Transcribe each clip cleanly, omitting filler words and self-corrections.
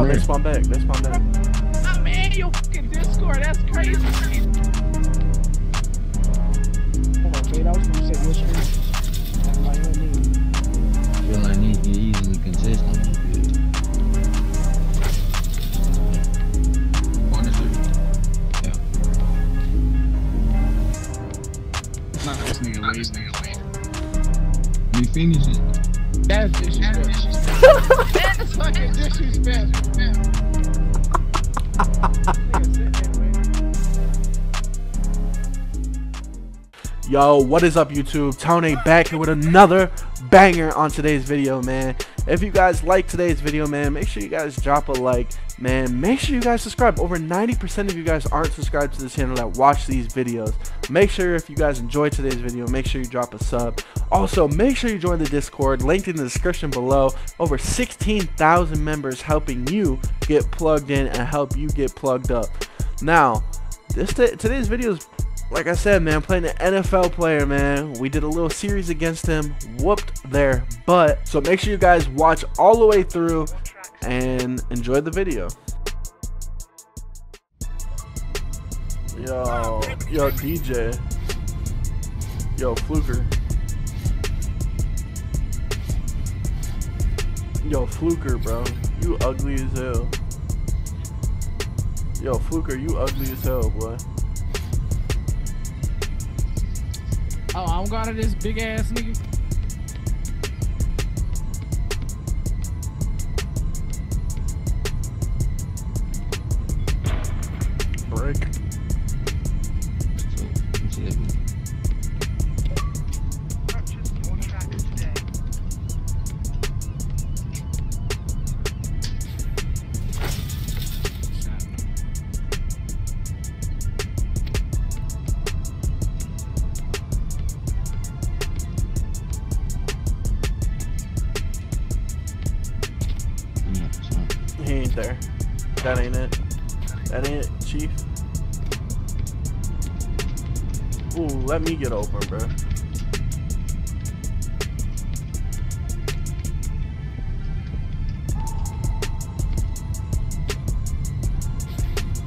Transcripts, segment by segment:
Oh, that's my back. That's my back. Oh, man, your fucking Discord. That's crazy. Hold on, Kate. I was going to say, what's your name? Well, I need to get easily consistent. You finish it. That's disrespectful. That's fucking disrespectful. Yo, what is up, YouTube? Tonaye back here with another banger on today's video, man. If you guys like today's video, man, make sure you guys drop a like, man. Make sure you guys subscribe. Over 90% of you guys aren't subscribed to this channel that watch these videos. Make sure if you guys enjoyed today's video, make sure you drop a sub. Also, make sure you join the Discord, linked in the description below. Over 16,000 members helping you get plugged in and help you get plugged up. Now, today's video is, like I said, man, playing an NFL player, man. We did a little series against him, whooped their butt. So make sure you guys watch all the way through and enjoy the video. Yo, DJ. Yo, Fluker. Yo, Fluker, bro. You ugly as hell. Yo, Fluker, you ugly as hell, boy. Oh, I'm gonna this big ass nigga. Break. He ain't there. That ain't it. That ain't it, Chief. Ooh, let me get open, bro.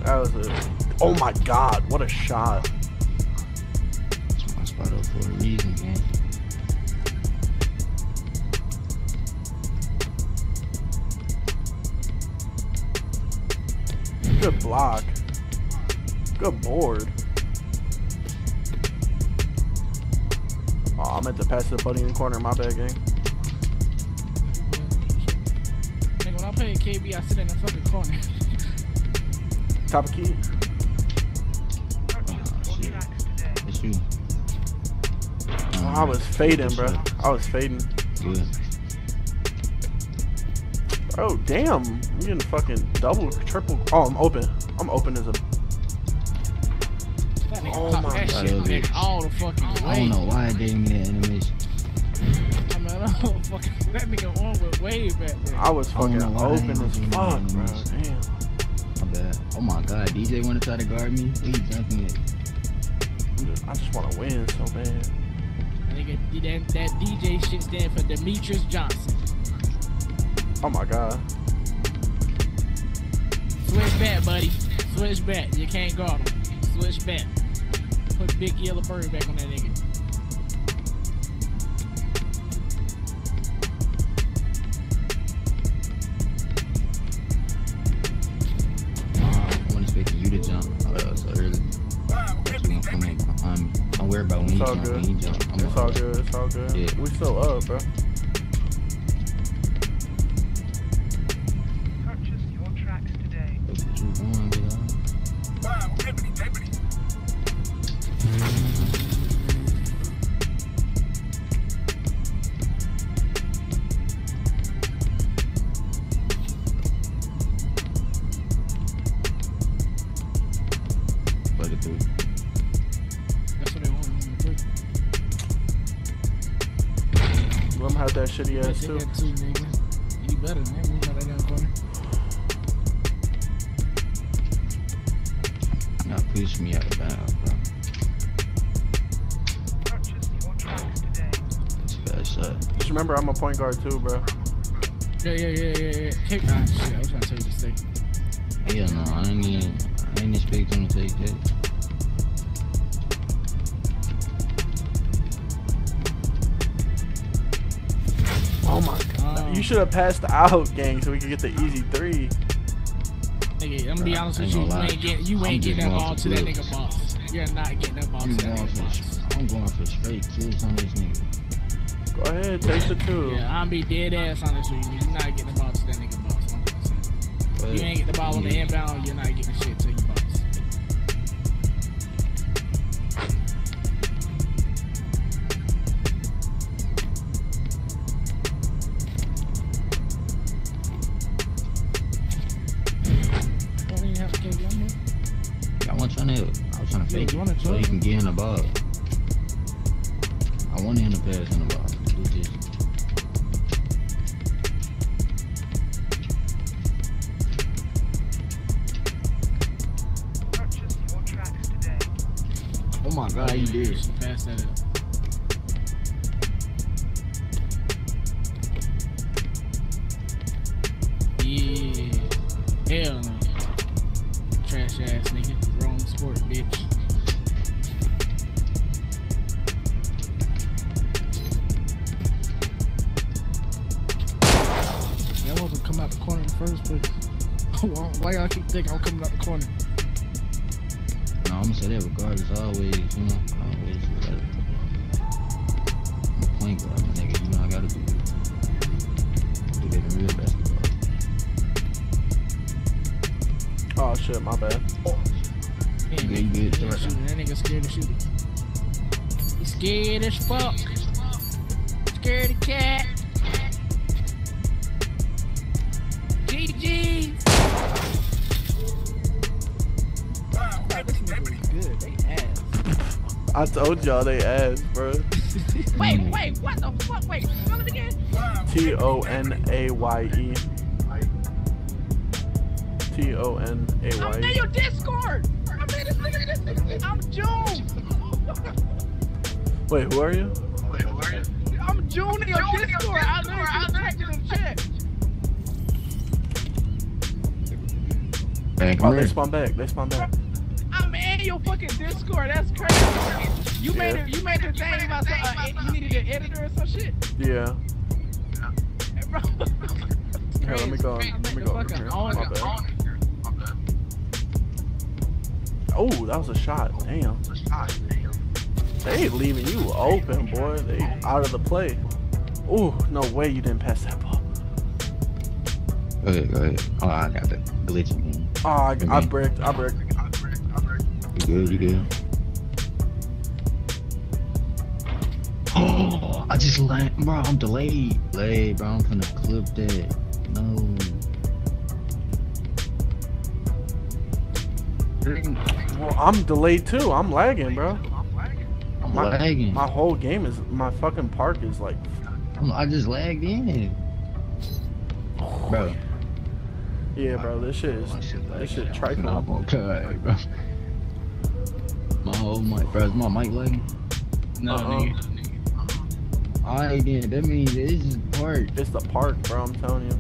That was a... Oh my god, what a shot. That's my spot up for a reason, man. Good block. Good board. Oh, I meant to pass the buddy in the corner. My bad, gang. Nigga, when I play KB, I sit in the fucking corner. Top of key. Oh, shit. It's you. Oh, I was fading, bro. I was fading. Good. Oh damn, I'm getting fucking double, triple. Oh, I'm open. I'm open as a... That nigga, oh my god. Shit, all the fucking way. I don't know why I gave me that animation. I mean, I don't fucking... That nigga on with way back there. I was fucking open as fuck, bro. Damn. My bad. Oh my god, DJ wanna try to guard me? He dunking it. I just wanna win so bad. Nigga, that DJ shit stand for Demetrius Johnson. Oh my god. Switch back, buddy. Switch back. You can't guard him. Switch back. Put big yellow bird back on that nigga. I want to expect you to jump. So early. I'm worried about when you jump. It's all good. It's all good. Yeah. We still up, bro. Let him have that shitty ass too. You better, man. We got that damn corner. Now push me out of bounds, bro. That's a bad shot. Just remember, I'm a point guard too, bro. Yeah. Kick. Ah, shit, I was trying to tell you this thing. Yeah, no, I ain't expect him to take that. Oh my god. You should have passed the out, gang, so we could get the easy three. Nigga, I'm gonna be honest with you. You ain't getting that ball to that nigga boss. You're not getting that ball to that nigga boss. I'm going for straight kills on this nigga. Go ahead, take the two. Yeah, I'm be dead ass honest with you. You're not getting the ball to that nigga boss. But you ain't get the ball on the inbound, you're not getting shit to you boss. So you can get in the ball. I want to end the pass in the ball. Do this. Purchase your tracks today. Oh my god, you did. Pass that up. Yeah. Hell no. Trash ass nigga. Wrong sport, bitch. First place. Why y'all keep thinking I'm coming out the corner? No, I'm gonna say that regardless, always, you know, always. I'm a point guard, my nigga. You know I gotta do it. Do that in real basketball. Oh shit, my bad. Yeah, you good? That nigga scared of shooting. He's scared as fuck. Scared of cat. GG! Wow, good. They ass. I told y'all they ass, bro. wait, what the fuck? Wait, spell it again? Tonaye. Tonaye. I'm in your Discord! I'm in this nigga. I'm June! Wait, who are you? I'm June in your Discord! I'm texting him shit! Oh, they spawn back. I'm in your fucking Discord. That's crazy. You made the thing about you needed an editor or some shit. Yeah. Hey, bro. Here, let me go. Let me go. Oh, that was a shot. Damn. They ain't leaving you open, boy. They out of the play. Oh, no way you didn't pass that ball. Go ahead. Oh, I got that glitching. Oh, I bricked. You good? Oh, I just lagged. Bro, I'm delayed. Lay, bro, I'm finna clip that. No. Well, I'm delayed too. I'm lagging, bro. I'm lagging. My whole game is, my fucking park is like. I just lagged in. Oh, bro. Yeah, bro, this shit trifling. I'm okay, bro. My whole mic, bro, is my mic lagging? No, nigga. Alright then, that means this is the park. It's the park, bro, I'm telling you.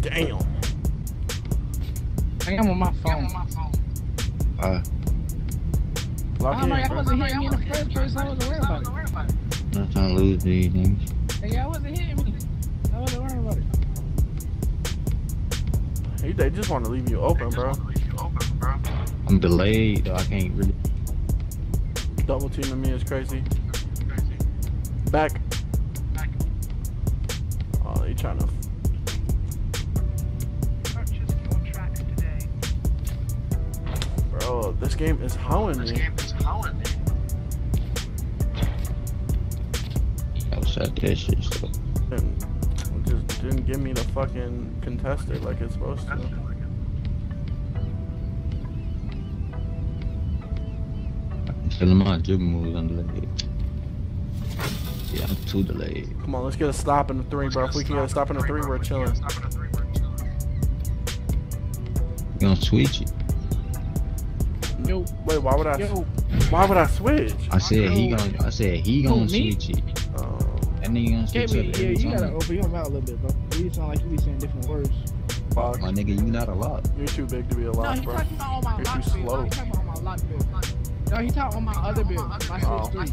Damn. I am on my phone. I wasn't hitting me in the first place, I wasn't worried about it. I'm not trying to lose these things. Hey, I wasn't hitting me. I wasn't worried about it. Hey, they just want to leave you open, bro. I'm delayed, though. I can't really. Double teaming me is crazy. Back. Oh, they trying to. Purchase your tracks today. Bro, this game is hounding me. I was at that shit, so. Just didn't give me the fucking contested like it's supposed to. I'm telling my dribble moves, I'm delayed. Yeah, I'm too delayed. Come on, let's get a stop in the three, bro. If we can get a stop in the three, we're chilling. You gonna switch it? Nope. Wait, why would I? Why would I switch? I said he gonna switch it. That nigga gonna switch up. Yeah, you gotta open your mouth a little bit, bro. You sound like you be saying different words. Fox. My nigga, you not a lot. You're too big to be a lot, bro. No, he talking about all my lock bills. You're too slow. No, he talking on my other bill. My shit's three.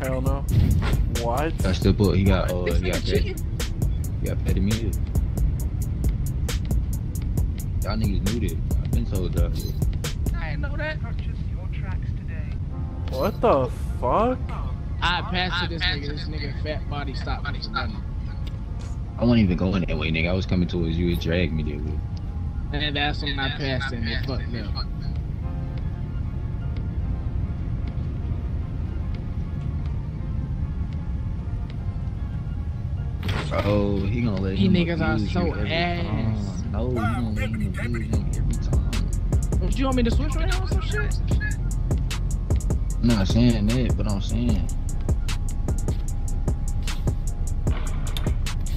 Hell no. What? That's the book. He got he got petty media. Y'all niggas knew this. I've been told that shit. I didn't know that. Purchase your tracks today. What the fuck? I passed to this nigga. This nigga fat body stop. I wasn't even going that way, nigga. I was coming towards you. It dragged me there. And that's when I passed and it fucked up. Oh, he gonna let him. He niggas are so ass. No, he gonna let him abuse him every time. Do you want me to switch right now or some shit? I'm not saying that, but I'm saying.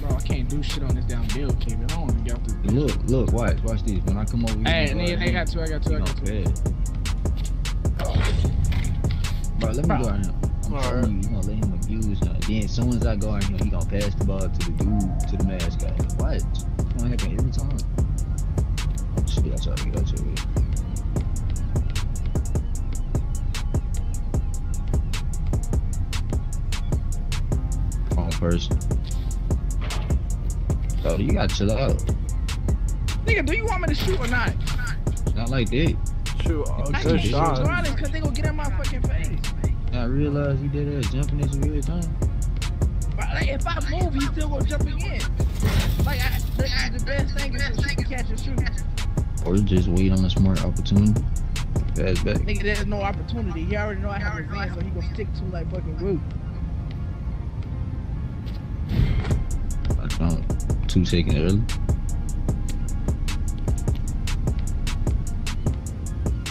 Bro, I can't do shit on this damn bill, Kevin. I don't wanna get out this bill. Look, watch this. When I come over here. Hey, nigga, I got two. Bro, let me go right now. I'm telling you, you gonna let him abuse him. Then as soon as I go in here, he gonna pass the ball to the dude, to the mascot. What? It's gonna happen every time. Shit, I try to get out your way. Wrong person. So you gotta chill out. Nigga, do you want me to shoot or not? Not like that. Shoot, good shot. I can't shoot, cause they gonna get in my fucking face. I realized he did that jumping this weird time. Like if I move, he still gonna jump again. Like the best thing is to catch and shoot. Or just wait on a smart opportunity. Pass back. Nigga, there's no opportunity. He already know I have his hand, so he gonna stick to like fucking root. I found 2 seconds early.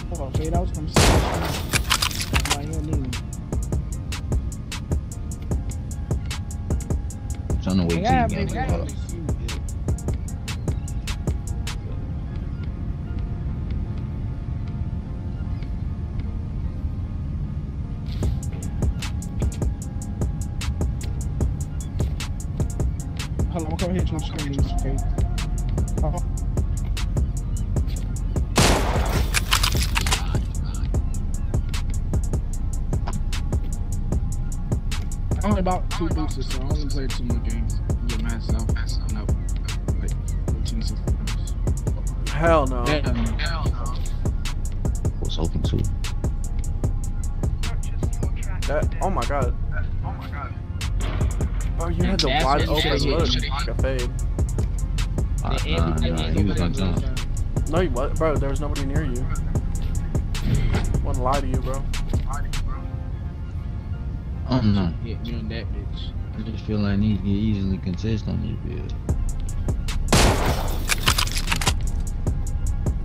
Hold on, fade out from 6 seconds. I'm trying to wait till you get up. Hold on, I'm coming here to my screen. Okay. Only about 2 boosters, so I only played 2 more games. Get myself fast enough. Like 15 seconds. Hell no. Hell no. I was hoping to. That, oh my god. Oh my god. Oh, you had the wide open look. Got fade. Nah, he was gonna jump. No, you what, bro? There was nobody near you. Wouldn't lie to you, bro. I don't know. Yeah, you're in that bitch. I just feel like he can easily contest on this build.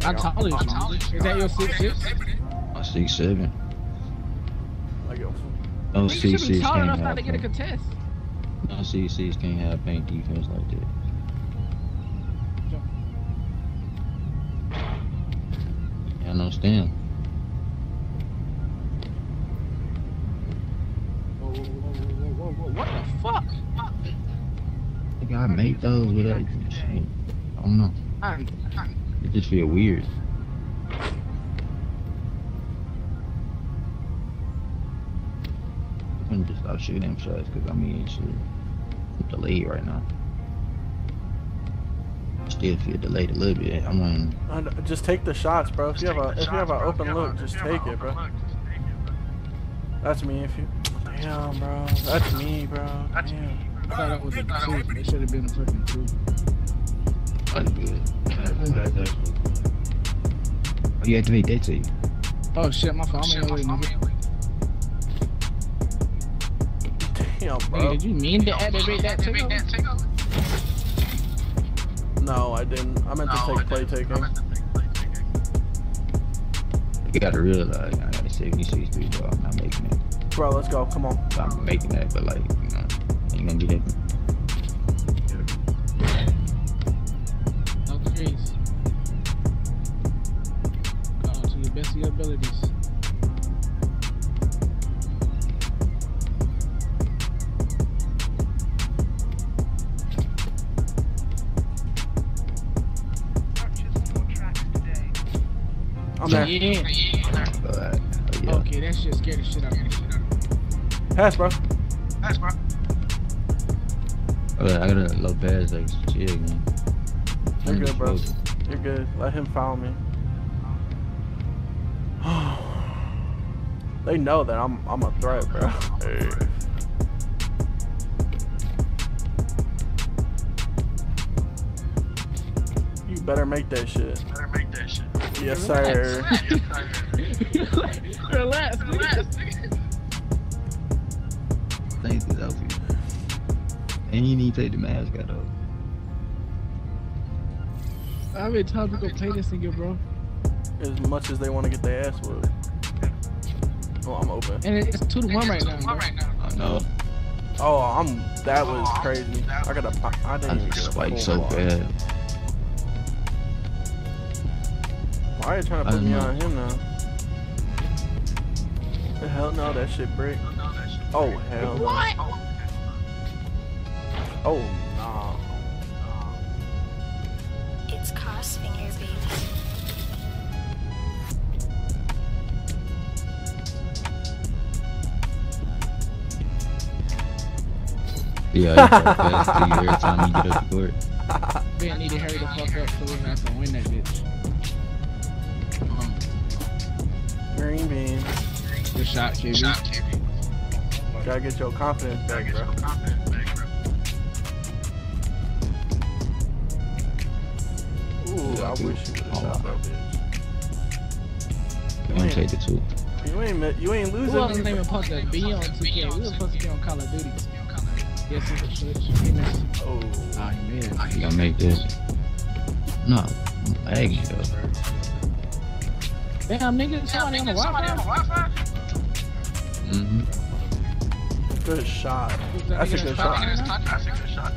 How tall is you? Is that your 6'6"? My 6'7". No 6'6" can't tall enough not to get a contest. No 6'6" can't have paint defense like that. Yeah, I understand. I made those without even shit. I don't know. It just feel weird. I'm just out shooting them shots because I'm eating shit. I'm delayed right now. Still feel delayed a little bit. I'm on. Just take the shots, bro. If you have an open look, just take it, bro. That's me. If you. Damn, bro. That's me, bro. That's me. I thought that was a decision. It should have been a freaking two. That's good. Oh, you activate that to you. Oh shit, my phone. I'm in nigga. Damn, bro. Nigga, did you mean to activate that to you? No, I didn't. I meant to take play taking. You gotta realize, I gotta save these 63, bro. I'm not making it. Bro, let's go. Come on. I'm making that, but like, you know. You gonna get it. No trees. Oh, so you best your abilities. I'm there. Yeah. Yeah. Okay, that shit scared the shit out of me. Pass, bro. Pass, bro. Okay, I gotta low pass like shit again. You're good, bro. You're good. Let him follow me. They know that I'm a threat, bro. Hey. You better make that shit. Better make that shit. Yes, sir. Relax, relax. Thank you, Delphi. And you need to take the mask out of. I've been trying to go play this nigga, bro. As much as they want to get their ass whooped. Oh, I'm open. And it's 2-1 right now. I know. Oh, that was crazy. I got a pop. I didn't even spike so bad. Why are you trying to put me on him now? The hell no, that shit brick. Oh, hell no. What? Oh, nah. It's costing your baby. Yeah, every time you get up the court. We need to hurry the fuck up so we're not gonna win that bitch. Green bean. Good shot, KB. Gotta get your confidence back, bro. Ooh, I wish you would've shot that bitch. I'm gonna take the two. You ain't losing. Who else is even supposed to be on 2K? We were supposed to be on Call of Duty. Yes, it's oh, I man. I gotta make this. No, I'm lagging, though. Damn, nigga, somebody on the Wi-Fi? Mm-hmm. Good shot. That's a good shot. That's a good shot.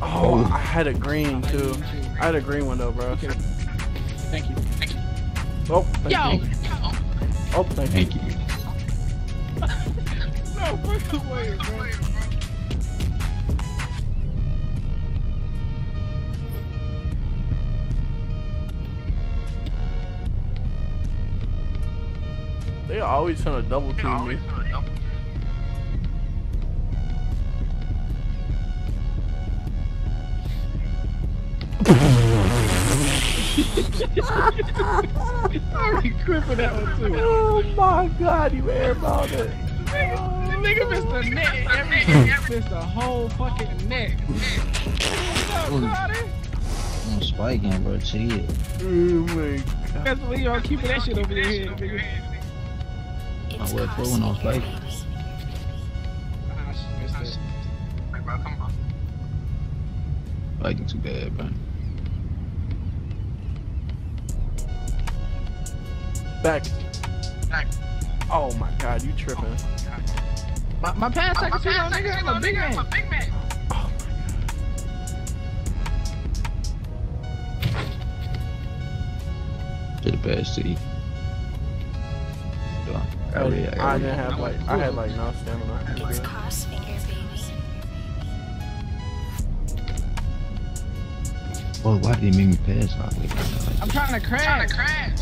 Oh, I had a green, too. I had a green one, though, bro. Okay. Thank you. Oh, thank you. Oh, thank you. No, first away, bro. They are always trying to double team me. I regret for that one too. Oh my god, you airballed it. The nigga missed the net. Every missed the whole fucking net. I'm spiking, bro. Chill. Oh my god. That's why y'all keeping that shit over your head, nigga. I went for when I was spiking. I missed it. Hey, bro, come on. Spiking too bad, bro. Back. Oh my god, you tripping. Oh my god. My pass like a nigga, I'm a big man. Oh my god. Did a bad city. I didn't have like, I had like no stamina. It's costing your baby. Oh, why did he make me pass? I'm trying to crash.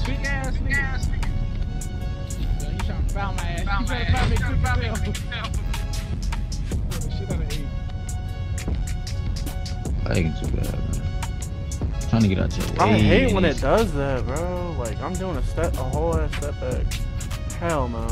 Big ass nigga. Found my ass. You trying to foul me too, bro. I ain't too bad, man. I'm trying to get out your way. I hate when it does that, bro. Like, I'm doing a whole ass step back. Hell no.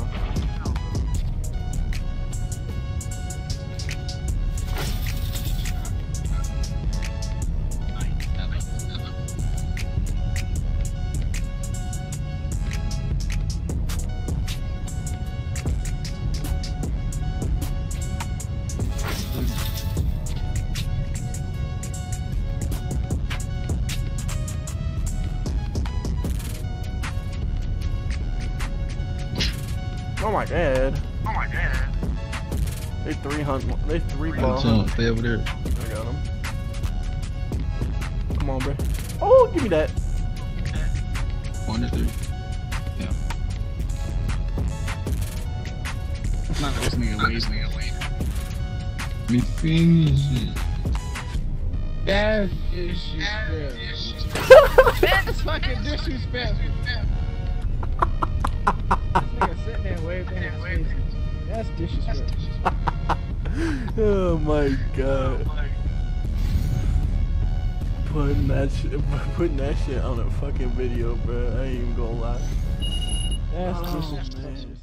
Oh my god. They 300. They 3 ball. Stay over there. I got him. Come on, bro. Oh, give me that. 1 to 3. Yeah. Not this nigga late. Me finish it. That's disrespectful. That's fucking disrespectful. This nigga sitting there waving his face. That's disrespectful. Oh my god. Putting that shit on a fucking video, bro. I ain't even gonna lie. That's disrespectful.